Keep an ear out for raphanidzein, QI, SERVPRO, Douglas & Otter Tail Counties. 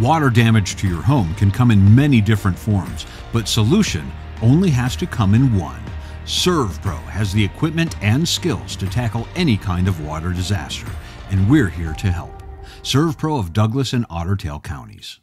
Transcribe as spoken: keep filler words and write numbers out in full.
Water damage to your home can come in many different forms, but solution only has to come in one. SERVPRO has the equipment and skills to tackle any kind of water disaster, and we're here to help. SERVPRO of Douglas and Otter Tail Counties.